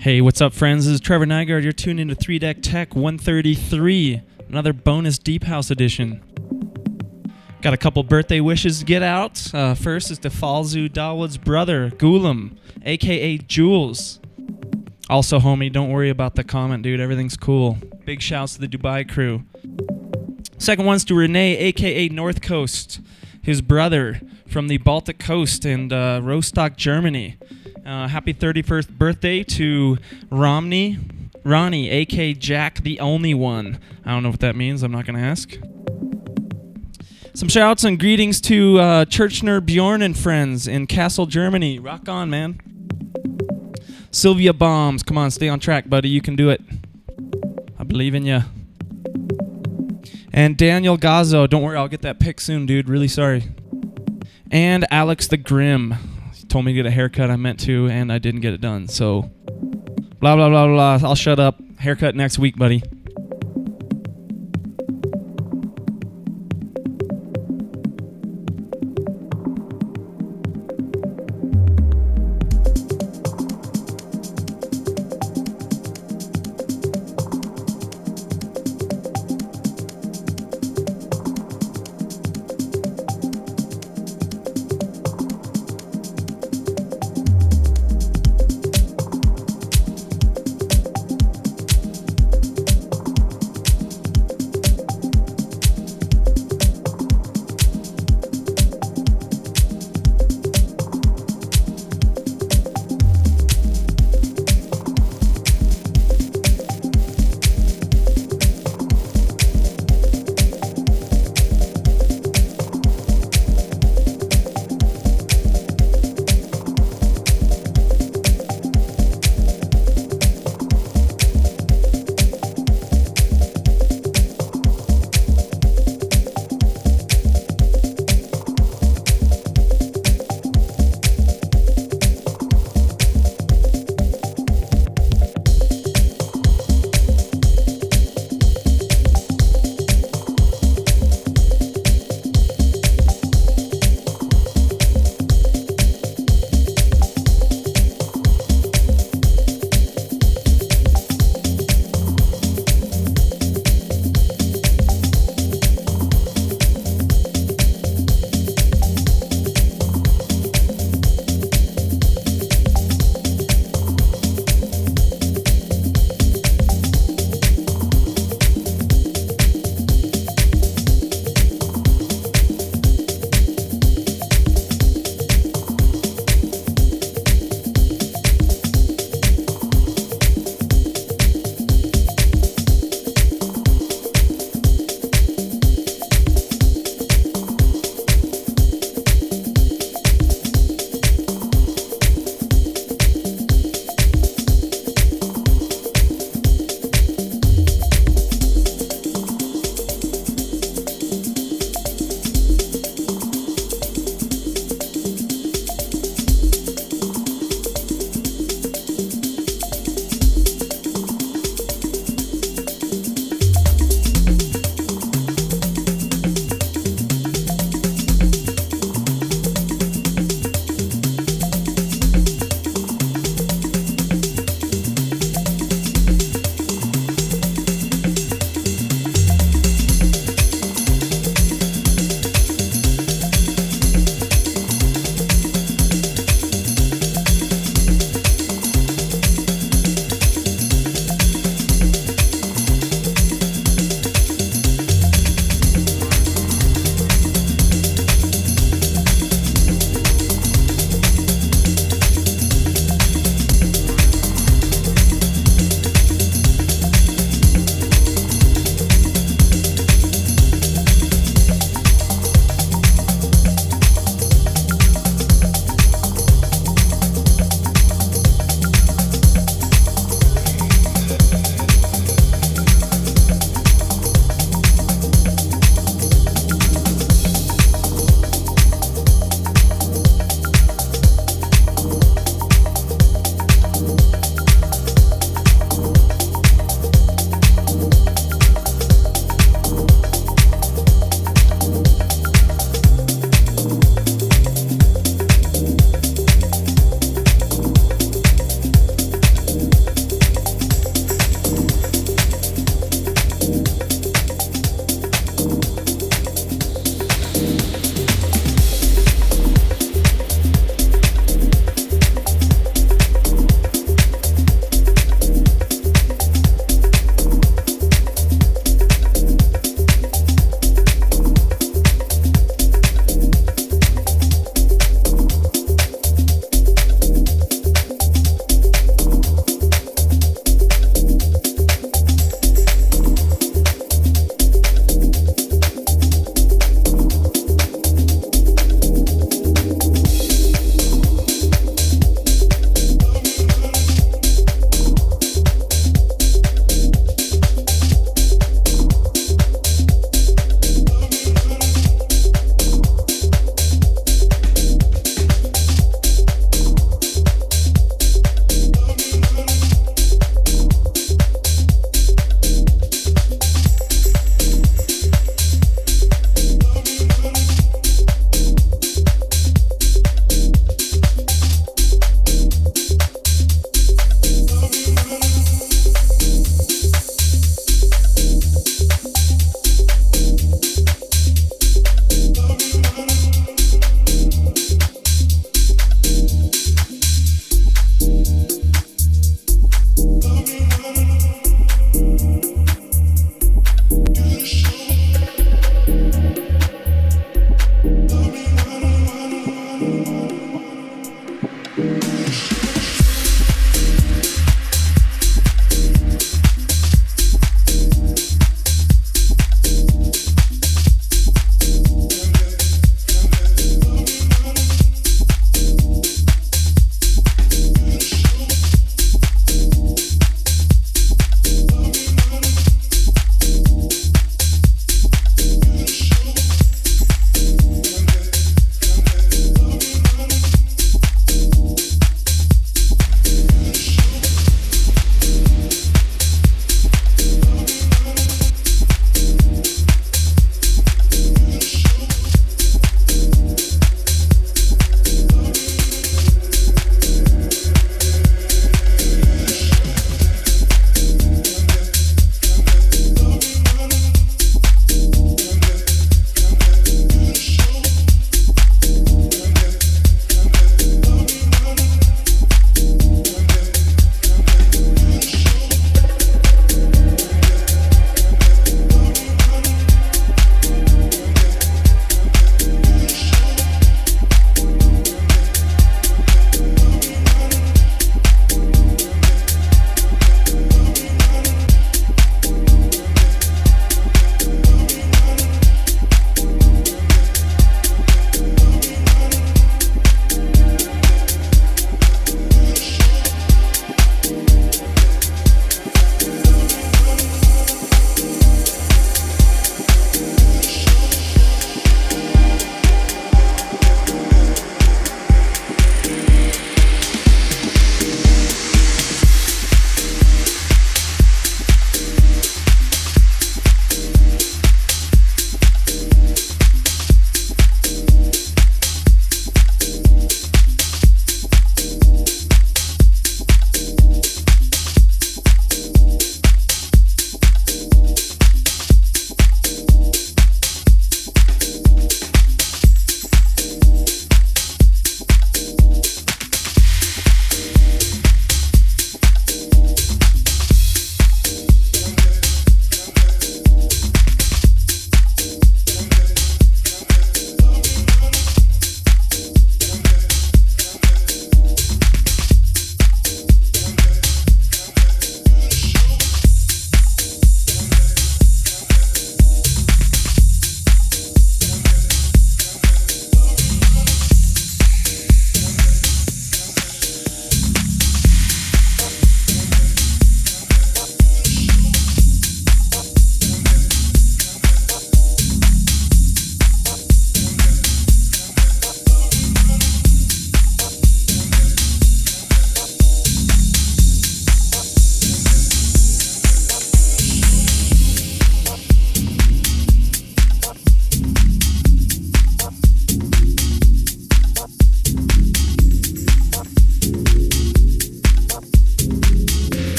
Hey, what's up, friends? This is Trevor Nygaard. You're tuned into 3Dektek Tech 133, another bonus Deep House edition. Got a couple birthday wishes to get out. First is to Falzu Dawood's brother, Ghulam, a.k.a. Jules. Also, homie, don't worry about the comment, dude. Everything's cool. Big shouts to the Dubai crew. Second one's to Renee, a.k.a. North Coast, his brother from the Baltic coast and Rostock, Germany. Happy 31st birthday to Ronnie, a.k.a. Jack the Only One. I don't know what that means. I'm not going to ask. Some shouts and greetings to Churchner Bjorn and friends in Kassel, Germany. Rock on, man. Sylvia Bombs. Come on, stay on track, buddy. You can do it. I believe in ya. And Daniel Gazo. Don't worry, I'll get that pic soon, dude. Really sorry. And Alex the Grim. Told me to get a haircut, I meant to, and I didn't get it done. So, blah, blah, blah, blah, I'll shut up. Haircut next week, buddy.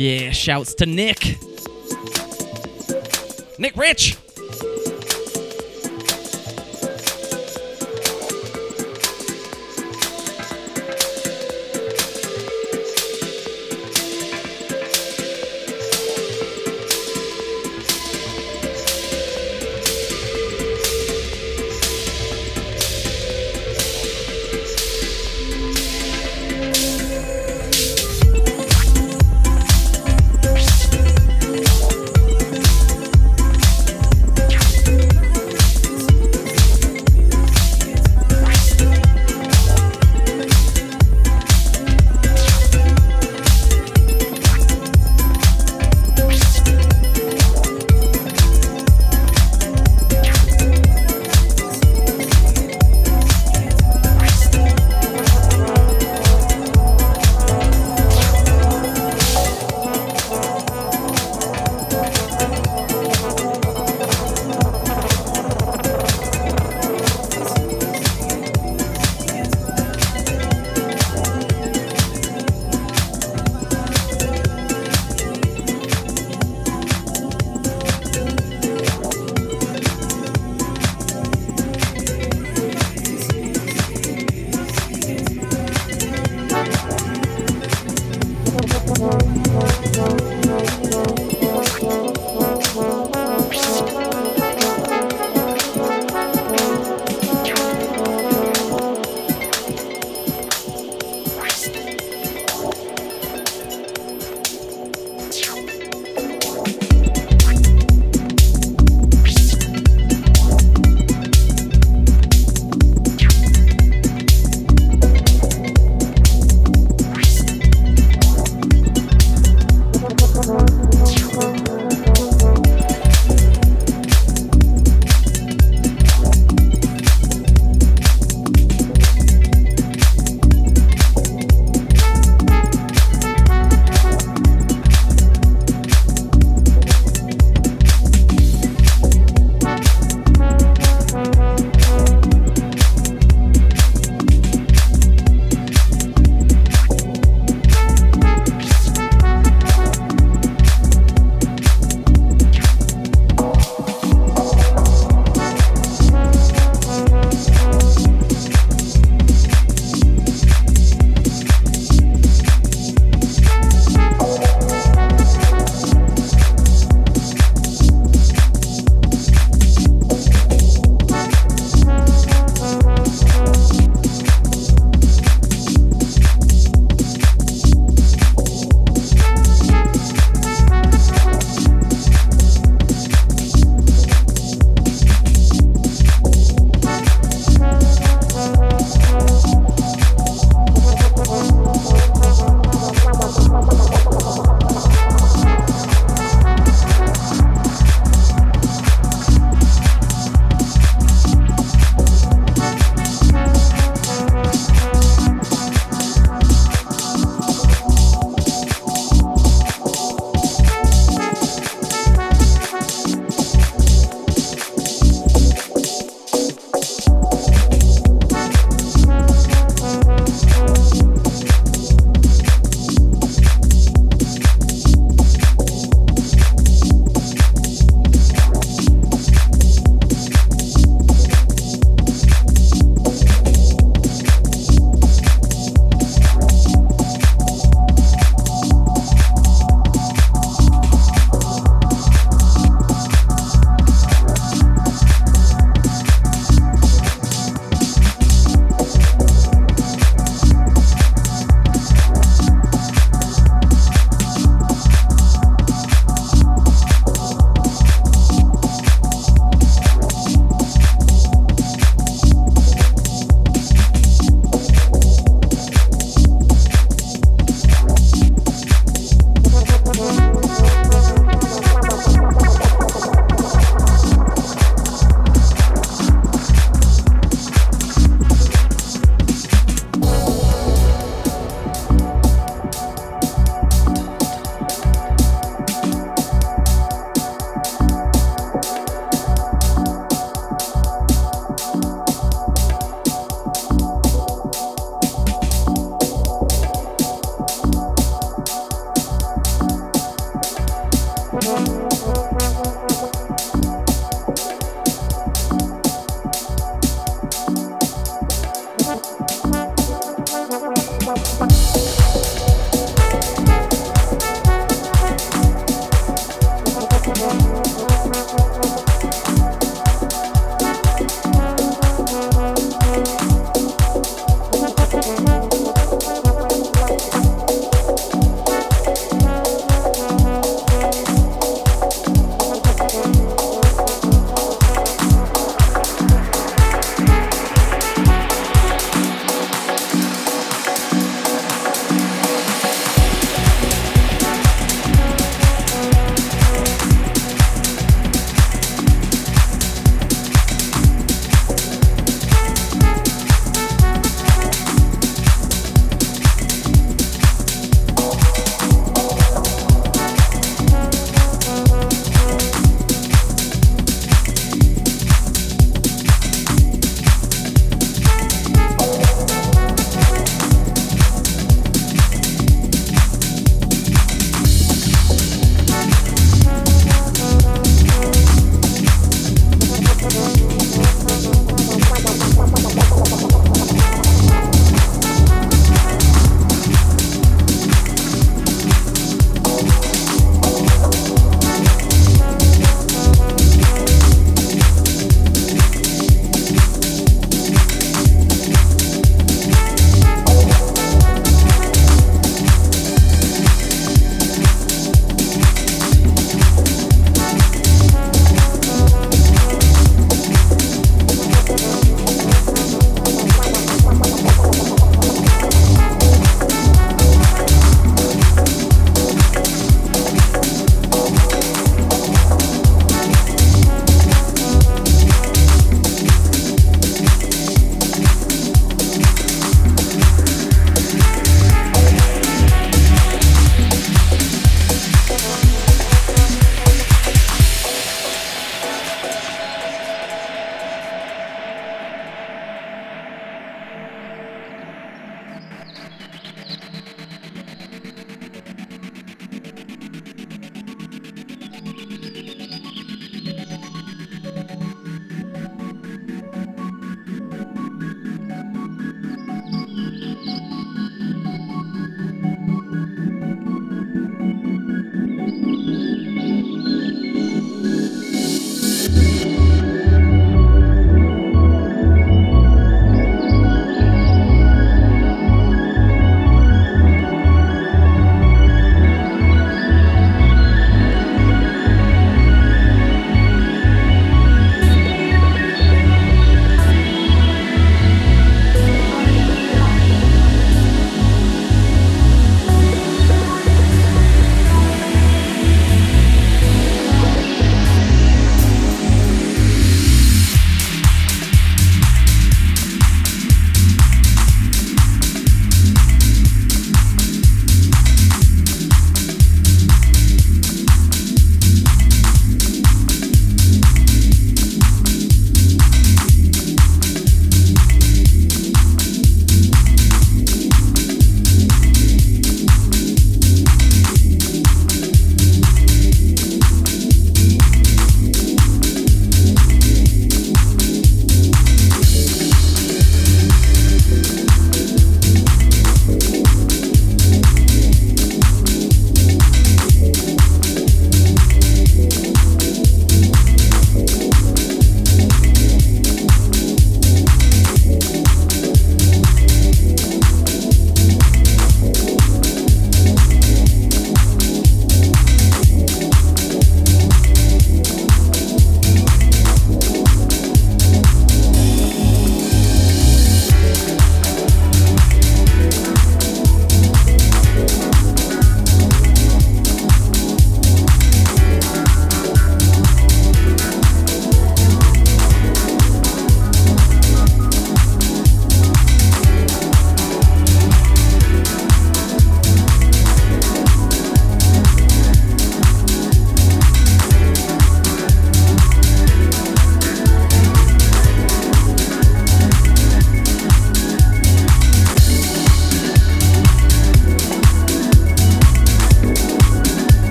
Yeah, shouts to Nick. Nick Rich.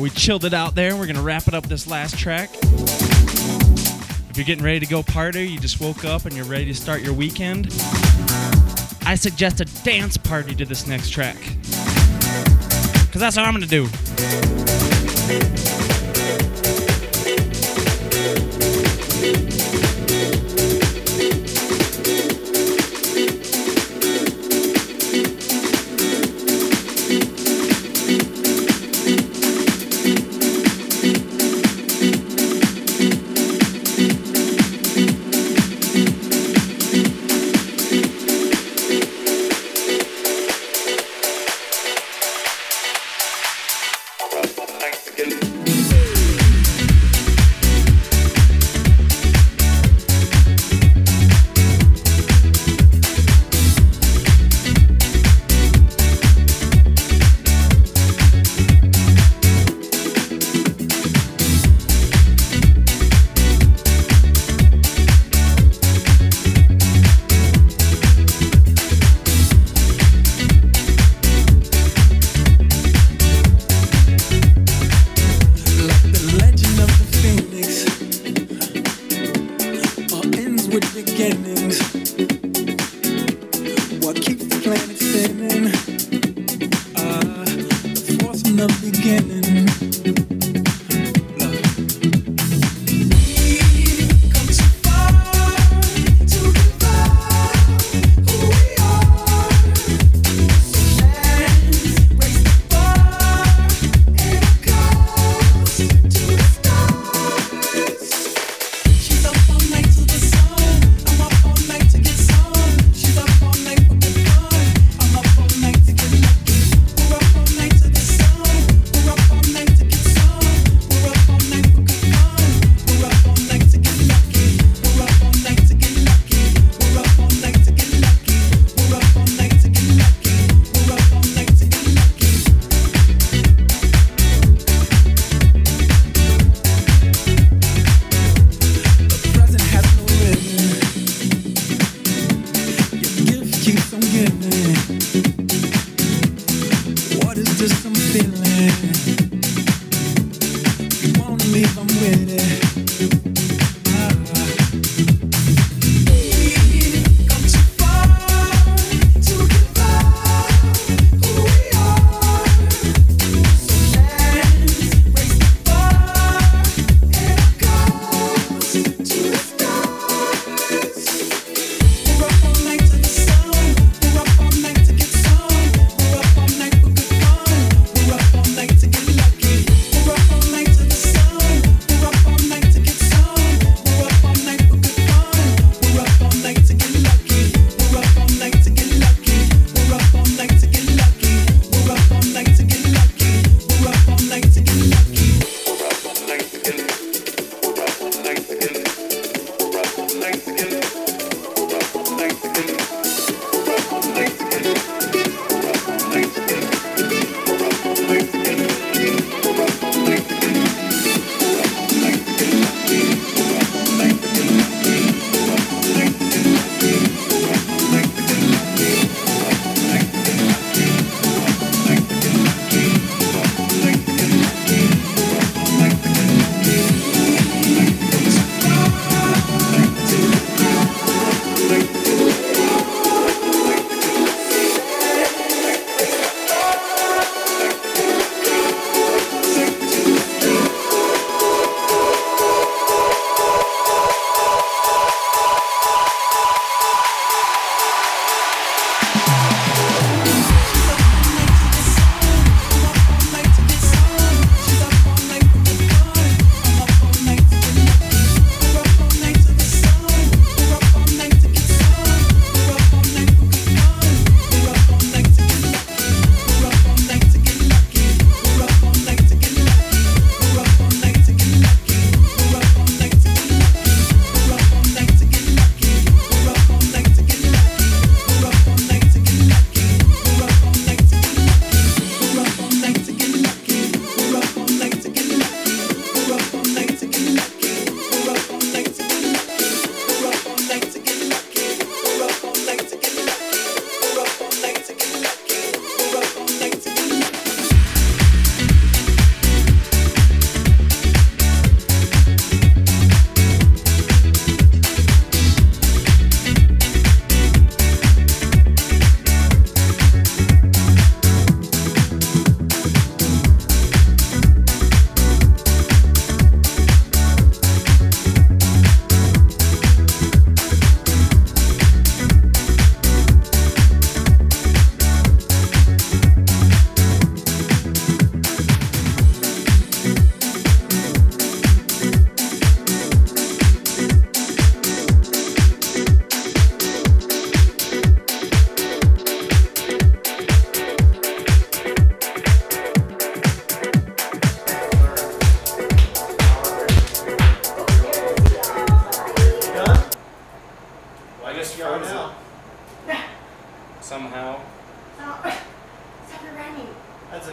right, we chilled it out there. We're going to wrap it up this last track. If you're getting ready to go party, you just woke up and you're ready to start your weekend, I suggest a dance party to this next track, because that's what I'm going to do.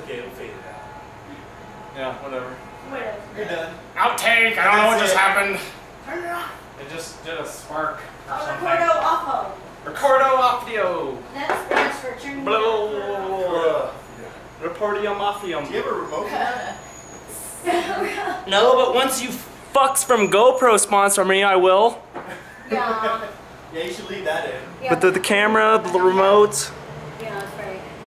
Gail faded out. Yeah, whatever. Whatever. You're done. Outtake! I don't know what just happened. Turn it off. It just did a spark or something. Recordo offo. Recordo offio. That's nice for turning it off. Reportium offium. Do you have a remote? No, but once you fucks from GoPro sponsor me, I will. Yeah. Yeah, you should leave that in. Yeah. But the camera, the remote.